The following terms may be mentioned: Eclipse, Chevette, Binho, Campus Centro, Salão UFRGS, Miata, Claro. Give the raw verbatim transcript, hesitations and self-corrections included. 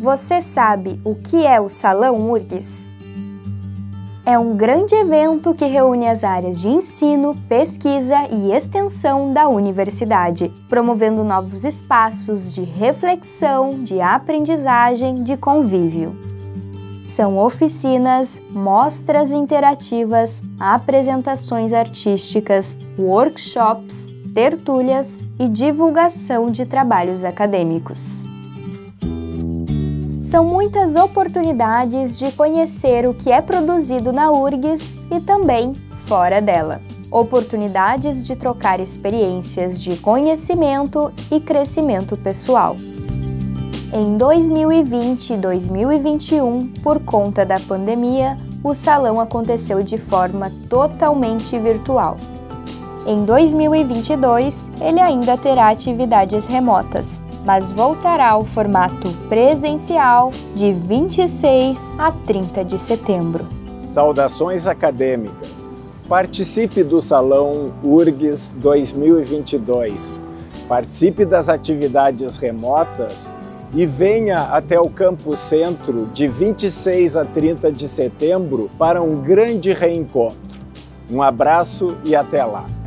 Você sabe o que é o Salão U F R G S? É um grande evento que reúne as áreas de ensino, pesquisa e extensão da universidade, promovendo novos espaços de reflexão, de aprendizagem, de convívio. São oficinas, mostras interativas, apresentações artísticas, workshops, tertúlias e divulgação de trabalhos acadêmicos. São muitas oportunidades de conhecer o que é produzido na U F R G S e também fora dela. Oportunidades de trocar experiências de conhecimento e crescimento pessoal. Em dois mil e vinte e dois mil e vinte e um, por conta da pandemia, o salão aconteceu de forma totalmente virtual. Em dois mil e vinte e dois, ele ainda terá atividades remotas, mas voltará ao formato presencial de vinte e seis a trinta de setembro. Saudações acadêmicas! Participe do Salão U F R G S dois mil e vinte e dois, participe das atividades remotas e venha até o Campus Centro de vinte e seis a trinta de setembro para um grande reencontro. Um abraço e até lá!